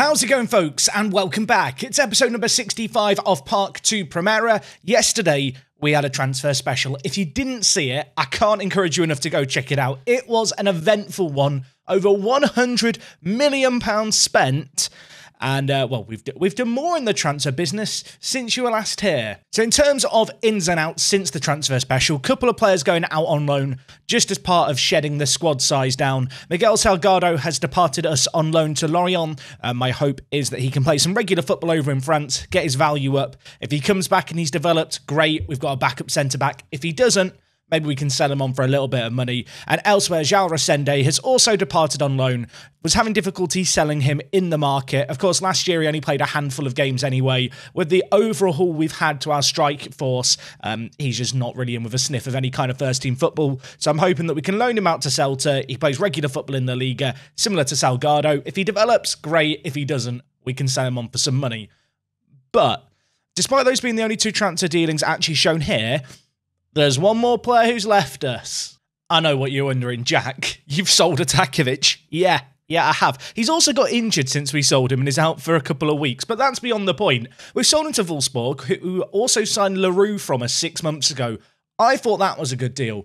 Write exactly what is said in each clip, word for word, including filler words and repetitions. How's it going, folks, and welcome back. It's episode number sixty-five of Park two Primera. Yesterday, we had a transfer special. If you didn't see it, I can't encourage you enough to go check it out. It was an eventful one. Over one hundred million pounds spent. And, uh, well, we've, we've done more in the transfer business since you were last here. So in terms of ins and outs since the transfer special, couple of players going out on loan just as part of shedding the squad size down. Miguel Salgado has departed us on loan to Lorient. Uh, my hope is that he can play some regular football over in France, get his value up. If he comes back and he's developed, great. We've got a backup centre-back. If he doesn't, maybe we can sell him on for a little bit of money. And elsewhere, João Resende has also departed on loan. Was having difficulty selling him in the market. Of course, last year he only played a handful of games anyway. With the overhaul we've had to our strike force, um, he's just not really in with a sniff of any kind of first-team football. So I'm hoping that we can loan him out to Celta. He plays regular football in the Liga, similar to Salgado. If he develops, great. If he doesn't, we can sell him on for some money. But despite those being the only two transfer dealings actually shown here, there's one more player who's left us. I know what you're wondering, Jack. You've sold Atakovic. Yeah, yeah, I have. He's also got injured since we sold him and is out for a couple of weeks, but that's beyond the point. We've sold him to Wolfsburg, who also signed Leroux from us six months ago. I thought that was a good deal.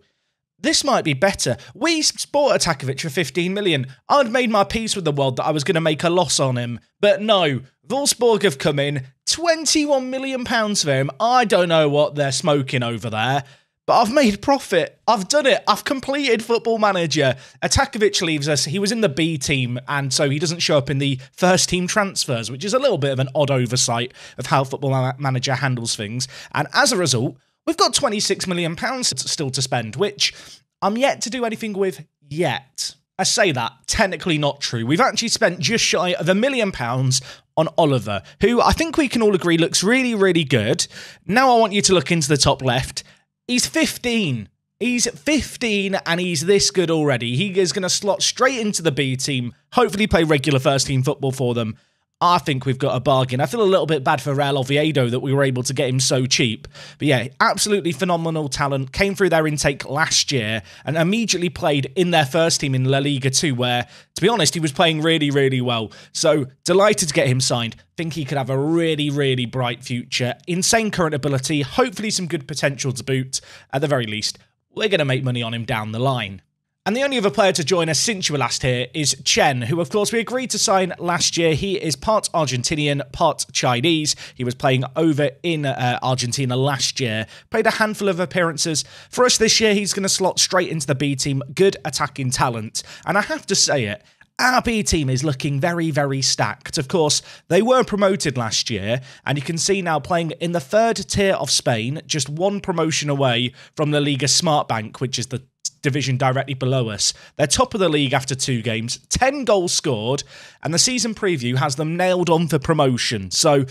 This might be better. We bought Atakovic for fifteen million. I'd made my peace with the world that I was going to make a loss on him. But no, Wolfsburg have come in. twenty-one million pounds for him. I don't know what they're smoking over there. But I've made profit. I've done it. I've completed Football Manager. Atakovic leaves us. He was in the B team, and so he doesn't show up in the first team transfers, which is a little bit of an odd oversight of how Football Manager handles things. And as a result, we've got twenty-six million pounds still to spend, which I'm yet to do anything with yet. I say that, technically not true. We've actually spent just shy of a million pounds on Oliver, who I think we can all agree looks really, really good. Now I want you to look into the top left. He's fifteen. He's fifteen and he's this good already. He is going to slot straight into the B team, hopefully play regular first team football for them. I think we've got a bargain. I feel a little bit bad for Real Oviedo that we were able to get him so cheap. But yeah, absolutely phenomenal talent. Came through their intake last year and immediately played in their first team in La Liga two, where, to be honest, he was playing really, really well. So delighted to get him signed. Think he could have a really, really bright future. Insane current ability. Hopefully some good potential to boot. At the very least, we're going to make money on him down the line. And the only other player to join us since you were last here is Chen, who, of course, we agreed to sign last year. He is part Argentinian, part Chinese. He was playing over in uh, Argentina last year. Played a handful of appearances. For us this year, he's going to slot straight into the B team. Good attacking talent. And I have to say it, our B team is looking very, very stacked. Of course, they were promoted last year, and you can see now playing in the third tier of Spain, just one promotion away from the Liga Smartbank, which is the division directly below us. They're top of the league after two games, ten goals scored, and the season preview has them nailed on for promotion. So,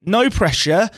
no pressure,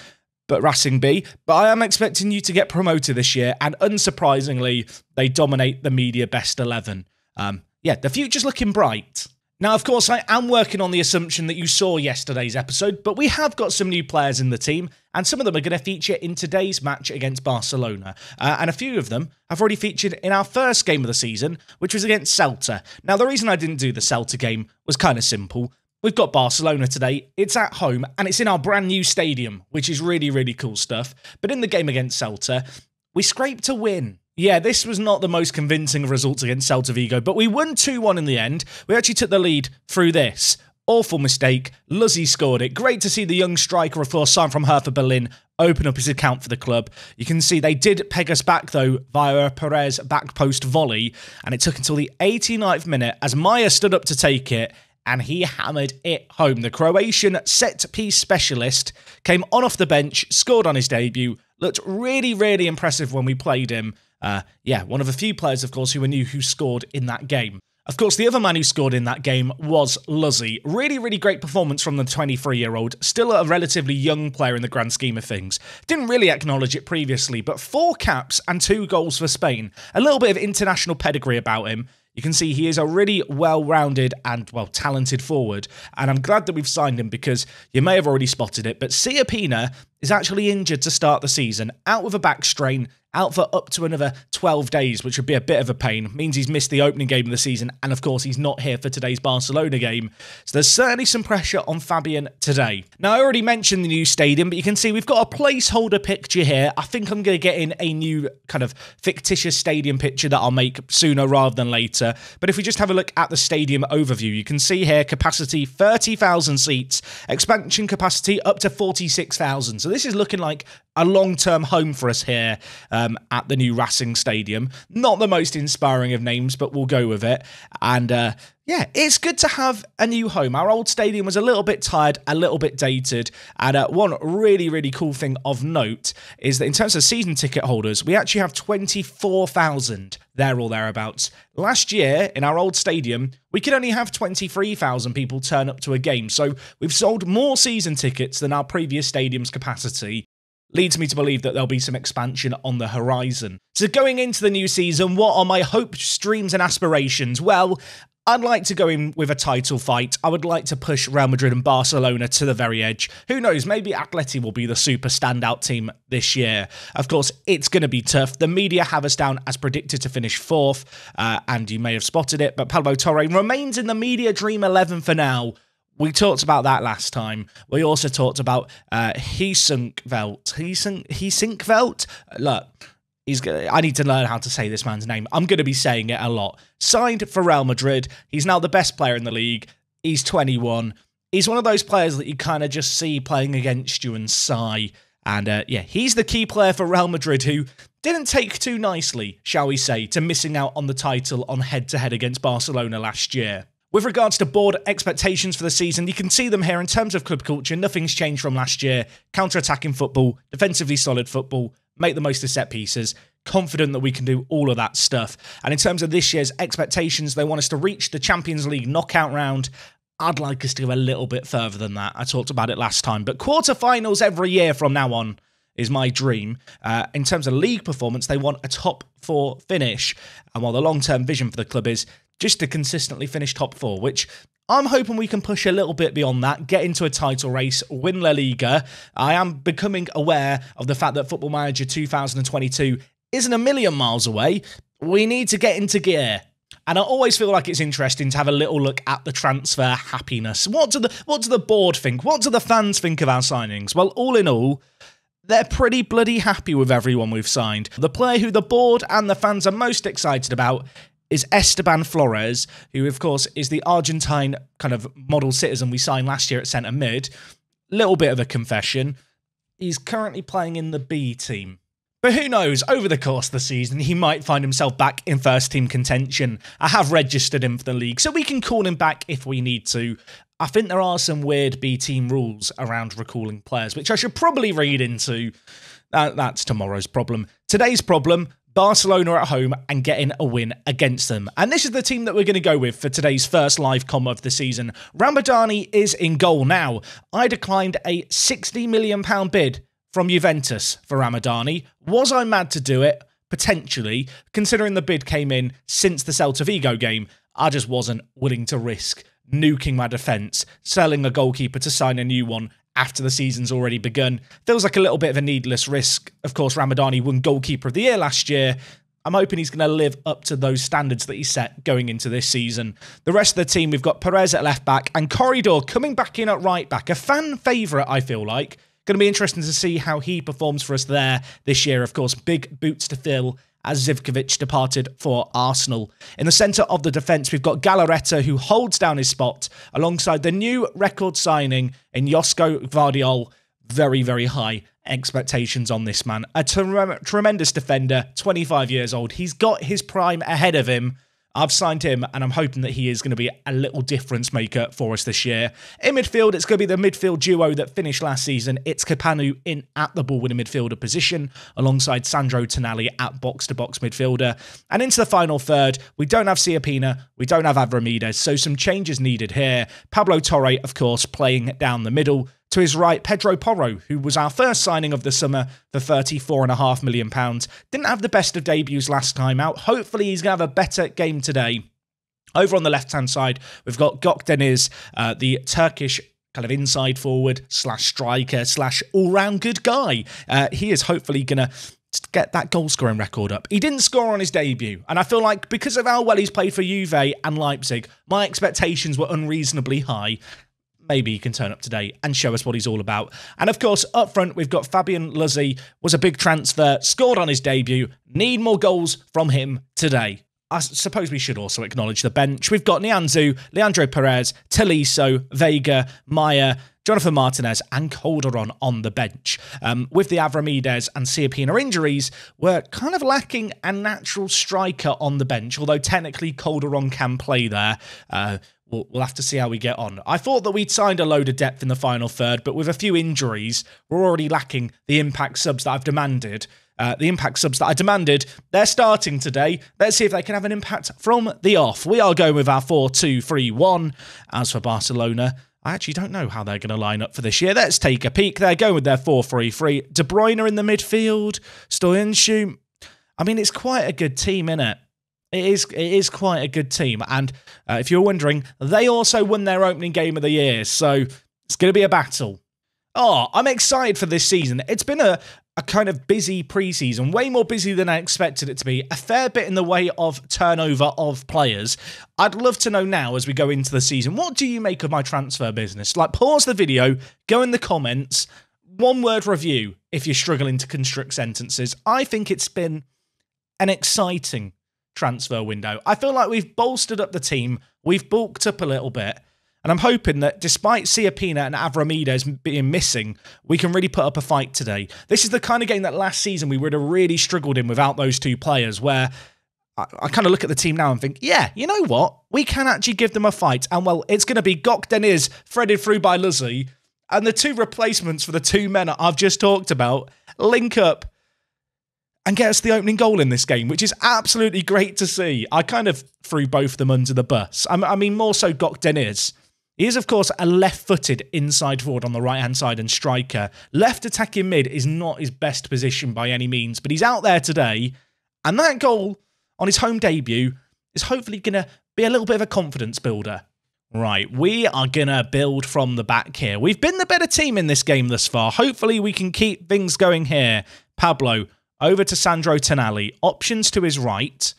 but Racing B, but I am expecting you to get promoted this year, and unsurprisingly, they dominate the media best eleven. Um, Yeah, the future's looking bright. Now, of course, I am working on the assumption that you saw yesterday's episode, but we have got some new players in the team, and some of them are going to feature in today's match against Barcelona. Uh, and a few of them have already featured in our first game of the season, which was against Celta. Now, the reason I didn't do the Celta game was kind of simple. We've got Barcelona today, it's at home, and it's in our brand new stadium, which is really, really cool stuff. But in the game against Celta, we scraped a win. Yeah, this was not the most convincing of results against Celta Vigo, but we won two one in the end. We actually took the lead through this. Awful mistake. Luzzi scored it. Great to see the young striker, of course, signed from Hertha Berlin, open up his account for the club. You can see they did peg us back, though, via a Perez back post volley, and it took until the eighty-ninth minute as Maia stood up to take it, and he hammered it home. The Croatian set-piece specialist came on off the bench, scored on his debut, looked really, really impressive when we played him. Uh, yeah, one of the few players, of course, who were new who scored in that game. Of course, the other man who scored in that game was Luzzi. Really, really great performance from the twenty-three-year-old. Still a relatively young player in the grand scheme of things. Didn't really acknowledge it previously, but four caps and two goals for Spain. A little bit of international pedigree about him. You can see he is a really well-rounded and, well, talented forward. And I'm glad that we've signed him because you may have already spotted it, but Sia Pina is actually injured to start the season. Out with a back strain, out for up to another twelve days, which would be a bit of a pain. Means he's missed the opening game of the season, and of course he's not here for today's Barcelona game. So there's certainly some pressure on Fabian today. Now, I already mentioned the new stadium, but you can see we've got a placeholder picture here. I think I'm going to get in a new kind of fictitious stadium picture that I'll make sooner rather than later. But if we just have a look at the stadium overview, you can see here capacity thirty thousand seats, expansion capacity up to forty-six thousand. So this is looking like a long-term home for us here um, at the new Racing Stadium. Not the most inspiring of names, but we'll go with it. And uh, yeah, it's good to have a new home. Our old stadium was a little bit tired, a little bit dated. And uh, one really, really cool thing of note is that in terms of season ticket holders, we actually have twenty-four thousand there or thereabouts. Last year, in our old stadium, we could only have twenty-three thousand people turn up to a game. So we've sold more season tickets than our previous stadium's capacity. Leads me to believe that there'll be some expansion on the horizon. So going into the new season, what are my hopes, dreams and aspirations? Well, I'd like to go in with a title fight. I would like to push Real Madrid and Barcelona to the very edge. Who knows, maybe Atleti will be the super standout team this year. Of course, it's going to be tough. The media have us down as predicted to finish fourth, uh, and you may have spotted it, but Pablo Torre remains in the media dream eleven for now. We talked about that last time. We also talked about uh, Hiesenkveld. Hiesenkveld? Look, he's gonna, I need to learn how to say this man's name. I'm going to be saying it a lot. Signed for Real Madrid. He's now the best player in the league. He's twenty-one. He's one of those players that you kind of just see playing against you and sigh. And uh, yeah, he's the key player for Real Madrid who didn't take too nicely, shall we say, to missing out on the title on head-to-head against Barcelona last year. With regards to board expectations for the season, you can see them here in terms of club culture. Nothing's changed from last year. Counter-attacking football, defensively solid football, make the most of set pieces. Confident that we can do all of that stuff. And in terms of this year's expectations, they want us to reach the Champions League knockout round. I'd like us to go a little bit further than that. I talked about it last time. But quarterfinals every year from now on is my dream. Uh, in terms of league performance, they want a top four finish. And while the long-term vision for the club is just to consistently finish top four, which I'm hoping we can push a little bit beyond that, get into a title race, win La Liga. I am becoming aware of the fact that Football Manager two thousand twenty-two isn't a million miles away. We need to get into gear. And I always feel like it's interesting to have a little look at the transfer happiness. What do the, what do the board think? What do the fans think of our signings? Well, all in all, they're pretty bloody happy with everyone we've signed. The player who the board and the fans are most excited about is Esteban Flores, who, of course, is the Argentine kind of model citizen we signed last year at centre mid. Little bit of a confession. He's currently playing in the B team. But who knows, over the course of the season, he might find himself back in first-team contention. I have registered him for the league, so we can call him back if we need to. I think there are some weird B-team rules around recalling players, which I should probably read into. Uh, that's tomorrow's problem. Today's problem: Barcelona at home and getting a win against them. And this is the team that we're going to go with for today's first live com of the season. Ramadani is in goal now. I declined a sixty million pounds bid from Juventus for Ramadani. Was I mad to do it? Potentially, considering the bid came in since the Celta Vigo game. I just wasn't willing to risk nuking my defence, selling a goalkeeper to sign a new one after the season's already begun. Feels like a little bit of a needless risk. Of course, Ramadani won Goalkeeper of the Year last year. I'm hoping he's going to live up to those standards that he set going into this season. The rest of the team, we've got Perez at left-back and Corridor coming back in at right-back. A fan favourite, I feel like. Going to be interesting to see how he performs for us there this year. Of course, big boots to fill as Zivkovic departed for Arsenal. In the centre of the defence, we've got Galarreta, who holds down his spot alongside the new record signing in Josko Gvardiol. Very, very high expectations on this man. A tre tremendous defender, twenty-five years old. He's got his prime ahead of him. I've signed him, and I'm hoping that he is going to be a little difference maker for us this year. In midfield, it's going to be the midfield duo that finished last season. It's Kapanu in at the ball-winning midfielder position, alongside Sandro Tonali at box-to-box midfielder. And into the final third, we don't have Sia Pina, we don't have Avramides, so some changes needed here. Pablo Torre, of course, playing down the middle. To his right, Pedro Porro, who was our first signing of the summer for thirty-four point five million pounds. Didn't have the best of debuts last time out. Hopefully, he's going to have a better game today. Over on the left-hand side, we've got Gökdeniz, uh, the Turkish kind of inside forward slash striker slash all-round good guy. Uh, he is hopefully going to get that goal-scoring record up. He didn't score on his debut, and I feel like because of how well he's played for Juve and Leipzig, my expectations were unreasonably high. Maybe he can turn up today and show us what he's all about. And of course, up front, we've got Fabian. Luzzi was a big transfer, scored on his debut. Need more goals from him today. I suppose we should also acknowledge the bench. We've got Nianzu, Leandro Perez, Tolisso, Vega, Maia, Jonathan Martinez and Calderon on the bench. Um, with the Avramides and Sia Pina injuries, we're kind of lacking a natural striker on the bench, although technically Calderon can play there. Uh, we'll, we'll have to see how we get on. I thought that we'd signed a load of depth in the final third, but with a few injuries, we're already lacking the impact subs that I've demanded. Uh, the impact subs that I demanded, they're starting today. Let's see if they can have an impact from the off. We are going with our four two three one. As for Barcelona, I actually don't know how they're going to line up for this year. Let's take a peek. They're going with their four three three. De Bruyne in the midfield. Stoyanshuk. I mean, it's quite a good team, isn't it? It is, it is quite a good team. And uh, if you're wondering, they also won their opening game of the year. So it's going to be a battle. Oh, I'm excited for this season. It's been a, a kind of busy preseason, way more busy than I expected it to be. A fair bit in the way of turnover of players. I'd love to know now as we go into the season, what do you make of my transfer business? Like, pause the video, go in the comments, one-word review if you're struggling to construct sentences. I think it's been an exciting transfer window. I feel like we've bolstered up the team. We've bulked up a little bit. And I'm hoping that despite Sia Pina and Avramides being missing, we can really put up a fight today. This is the kind of game that last season we would have really struggled in without those two players, where I, I kind of look at the team now and think, yeah, you know what? We can actually give them a fight. And, well, it's going to be Gökdeniz threaded through by Luzzi, and the two replacements for the two men I've just talked about link up and get us the opening goal in this game, which is absolutely great to see. I kind of threw both of them under the bus. I, I mean, more so Gökdeniz. He is, of course, a left-footed inside forward on the right-hand side and striker. Left attacking mid is not his best position by any means, but he's out there today, and that goal on his home debut is hopefully going to be a little bit of a confidence builder. Right, we are going to build from the back here. We've been the better team in this game thus far. Hopefully we can keep things going here. Pablo over to Sandro Tonali. Options to his right.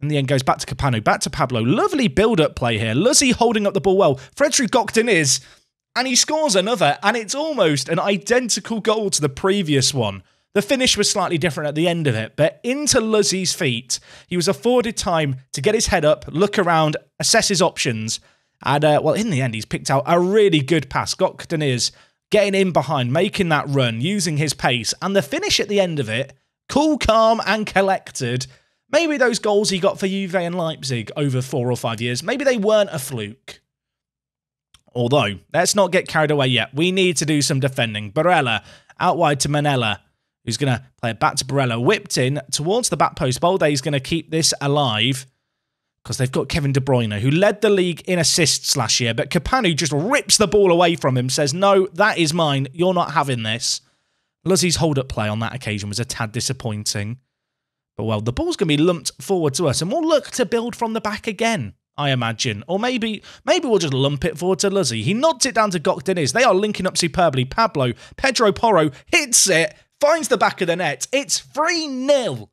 In the end, goes back to Kapanu, back to Pablo. Lovely build-up play here. Luzzi holding up the ball well. Frederick Gökdeniz, and he scores another, and it's almost an identical goal to the previous one. The finish was slightly different at the end of it, but into Luzzi's feet. He was afforded time to get his head up, look around, assess his options, and, uh, well, in the end, he's picked out a really good pass. Gökdeniz getting in behind, making that run, using his pace, and the finish at the end of it, cool, calm, and collected. Maybe those goals he got for Juve and Leipzig over four or five years, maybe they weren't a fluke. Although, let's not get carried away yet. We need to do some defending. Barella out wide to Manella, who's going to play it back to Barella. Whipped in towards the back post. Bolde's going to keep this alive because they've got Kevin De Bruyne, who led the league in assists last year. But Kapanu just rips the ball away from him, says, no, that is mine. You're not having this. Luzzi's hold-up play on that occasion was a tad disappointing. But, well, the ball's going to be lumped forward to us, and we'll look to build from the back again, I imagine. Or maybe maybe we'll just lump it forward to Luzzi. He nods it down to Gökdeniz. They are linking up superbly. Pablo, Pedro Porro hits it, finds the back of the net. It's three nil.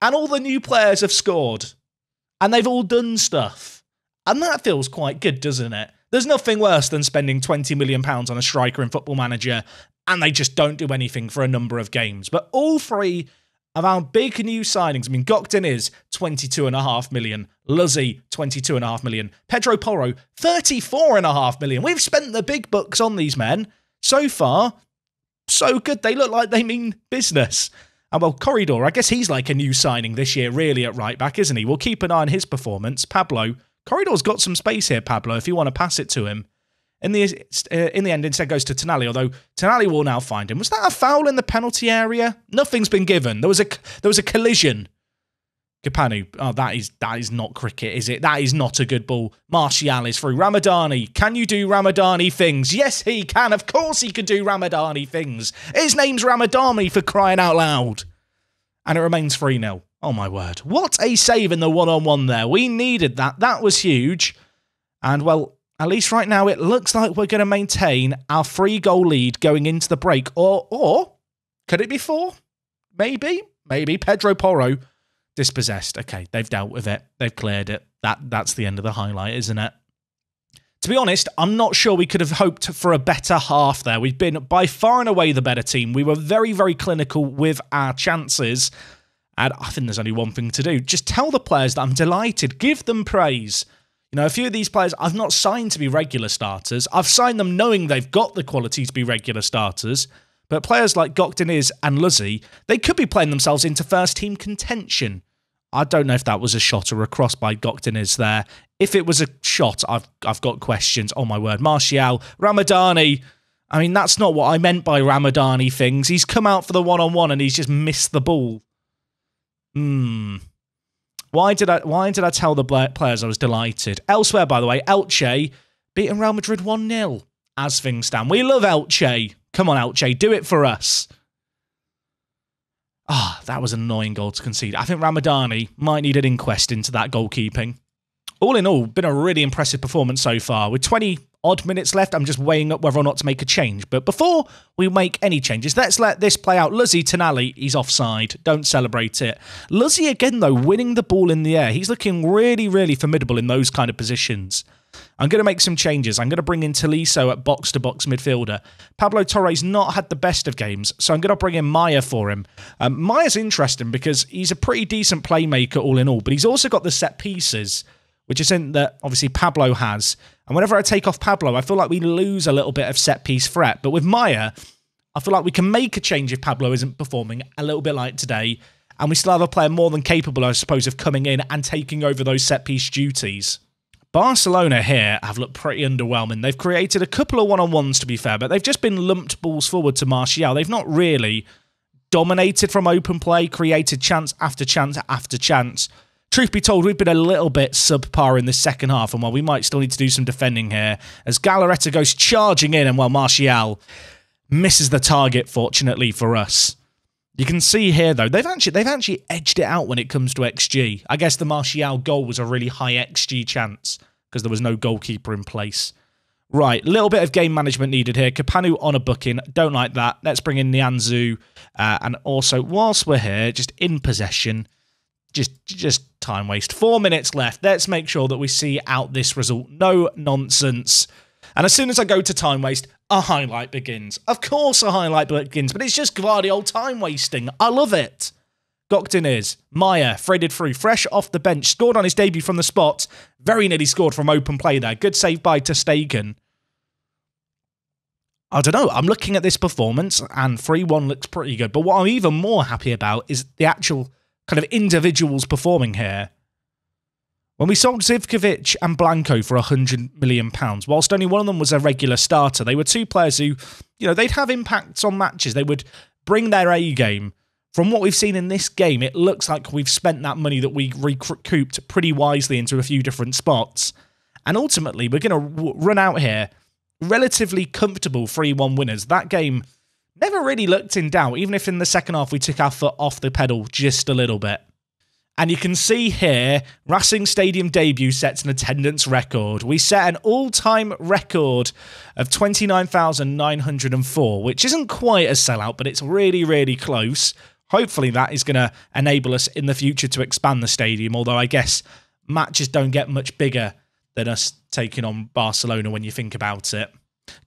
And all the new players have scored. And they've all done stuff. And that feels quite good, doesn't it? There's nothing worse than spending twenty million pounds on a striker in Football Manager, and they just don't do anything for a number of games. But all three of our big new signings, I mean, Gökdeniz, twenty-two point five million. Luzzi, twenty-two point five million. Pedro Porro, thirty-four point five million. We've spent the big bucks on these men. So far, so good. They look like they mean business. And, well, Corridor, I guess he's like a new signing this year, really, at right back, isn't he? We'll keep an eye on his performance. Pablo, Corridor's got some space here, Pablo, if you want to pass it to him. In the, uh, in the end, instead goes to Tonali, although Tonali will now find him. Was that a foul in the penalty area? Nothing's been given. There was a, there was a collision. Kapanu, oh, that is, that is not cricket, is it? That is not a good ball. Martial is through. Ramadani, can you do Ramadani things? Yes, he can. Of course he can do Ramadani things. His name's Ramadani, for crying out loud. And it remains three nil. Oh, my word. What a save in the one-on-one there. We needed that. That was huge. And, well, at least right now, it looks like we're going to maintain our three-goal lead going into the break. Or, or could it be four? Maybe. Maybe. Pedro Porro dispossessed. Okay, they've dealt with it. They've cleared it. That That's the end of the highlight, isn't it? To be honest, I'm not sure we could have hoped for a better half there. We've been by far and away the better team. We were very, very clinical with our chances. And I think there's only one thing to do. Just tell the players that I'm delighted. Give them praise. You know, a few of these players I've not signed to be regular starters. I've signed them knowing they've got the quality to be regular starters. But players like Gökdeniz and Luzzi, they could be playing themselves into first-team contention. I don't know if that was a shot or a cross by Gökdeniz there. If it was a shot, I've I've got questions. Oh, my word. Martial, Ramadani. I mean, that's not what I meant by Ramadani things. He's come out for the one-on-one and he's just missed the ball. Hmm. Why did I Why did I tell the players I was delighted? Elsewhere, by the way, Elche beating Real Madrid one nil as things stand. We love Elche. Come on, Elche. Do it for us. Ah, oh, that was an annoying goal to concede. I think Ramadani might need an inquest into that goalkeeping. All in all, been a really impressive performance so far. With twenty odd minutes left, I'm just weighing up whether or not to make a change. But before we make any changes, let's let this play out. Luzzi, Tonali, he's offside. Don't celebrate it. Luzzi again, though, winning the ball in the air. He's looking really, really formidable in those kind of positions. I'm going to make some changes. I'm going to bring in Tolisso at box-to-box midfielder. Pablo Torre's not had the best of games, so I'm going to bring in Maia for him. Um, Maia's interesting because he's a pretty decent playmaker all in all, but he's also got the set pieces, which isn't that obviously Pablo has. And whenever I take off Pablo, I feel like we lose a little bit of set piece threat. But with Maia, I feel like we can make a change if Pablo isn't performing a little bit like today. And we still have a player more than capable, I suppose, of coming in and taking over those set piece duties. Barcelona here have looked pretty underwhelming. They've created a couple of one-on-ones, to be fair, but they've just been lumped balls forward to Martial. They've not really dominated from open play, created chance after chance after chance. Truth be told, we've been a little bit subpar in this second half, and while we might still need to do some defending here, as Galarreta goes charging in, and while Martial misses the target, fortunately for us. You can see here, though, they've actually they've actually edged it out when it comes to X G. I guess the Martial goal was a really high X G chance because there was no goalkeeper in place. Right, little bit of game management needed here. Kapanu on a booking. Don't like that. Let's bring in Nianzu. Uh, and also, whilst we're here, just in possession, just, just time waste. Four minutes left. Let's make sure that we see out this result. No nonsense. And as soon as I go to time waste, a highlight begins. Of course a highlight begins, but it's just Gvardiol time wasting. I love it. Gökdeniz, Maia, threaded through, fresh off the bench, scored on his debut from the spot. Very nearly scored from open play there. Good save by Ter Stegen. I don't know. I'm looking at this performance, and three one looks pretty good. But what I'm even more happy about is the actual kind of individuals performing here. When we sold Zivkovic and Blanco for one hundred million pounds, whilst only one of them was a regular starter, they were two players who, you know, they'd have impacts on matches. They would bring their A game. From what we've seen in this game, it looks like we've spent that money that we recouped pretty wisely into a few different spots. And ultimately, we're going to run out here relatively comfortable three one winners. That game never really looked in doubt, even if in the second half we took our foot off the pedal just a little bit. And you can see here, Racing Stadium debut sets an attendance record. We set an all-time record of twenty-nine thousand nine hundred and four, which isn't quite a sellout, but it's really, really close. Hopefully that is going to enable us in the future to expand the stadium, although I guess matches don't get much bigger than us taking on Barcelona when you think about it.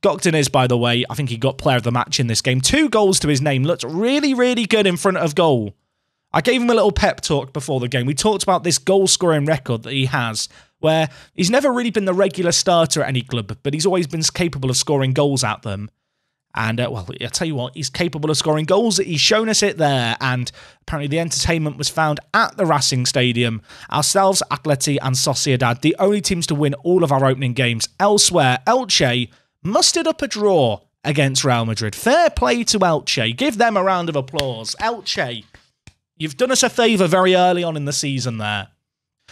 Gökdeniz, by the way, I think he got player of the match in this game. Two goals to his name. Looked really, really good in front of goal. I gave him a little pep talk before the game. We talked about this goal-scoring record that he has, where he's never really been the regular starter at any club, but he's always been capable of scoring goals at them. And, uh, well, I tell you what, he's capable of scoring goals. He's shown us it there, and apparently the entertainment was found at the Racing Stadium. Ourselves, Atleti and Sociedad, the only teams to win all of our opening games. Elsewhere, Elche mustered up a draw against Real Madrid. Fair play to Elche. Give them a round of applause. Elche, you've done us a favour very early on in the season there.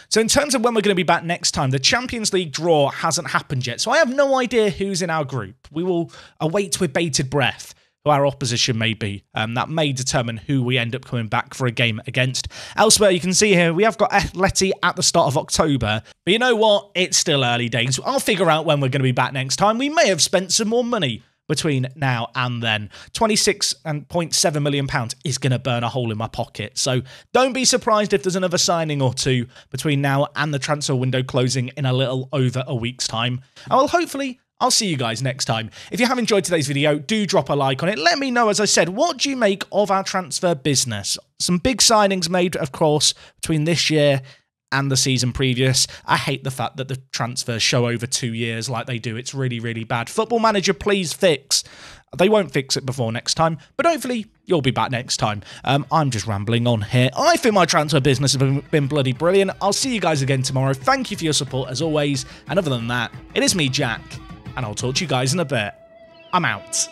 So in terms of when we're going to be back next time, the Champions League draw hasn't happened yet, so I have no idea who's in our group. We will await with bated breath who our opposition may be. Um, that may determine who we end up coming back for a game against. Elsewhere, you can see here, we have got Atleti at the start of October. But you know what? It's still early days. I'll figure out when we're going to be back next time. We may have spent some more money between now and then. twenty-six point seven million pounds is going to burn a hole in my pocket. So don't be surprised if there's another signing or two between now and the transfer window closing in a little over a week's time. I will hopefully... I'll see you guys next time. If you have enjoyed today's video, do drop a like on it. Let me know, as I said, what do you make of our transfer business? Some big signings made, of course, between this year and the season previous. I hate the fact that the transfers show over two years like they do. It's really, really bad. Football Manager, please fix. They won't fix it before next time, but hopefully you'll be back next time. Um, I'm just rambling on here. I think my transfer business has been, been bloody brilliant. I'll see you guys again tomorrow. Thank you for your support, as always. And other than that, it is me, Jack. And I'll talk to you guys in a bit. I'm out.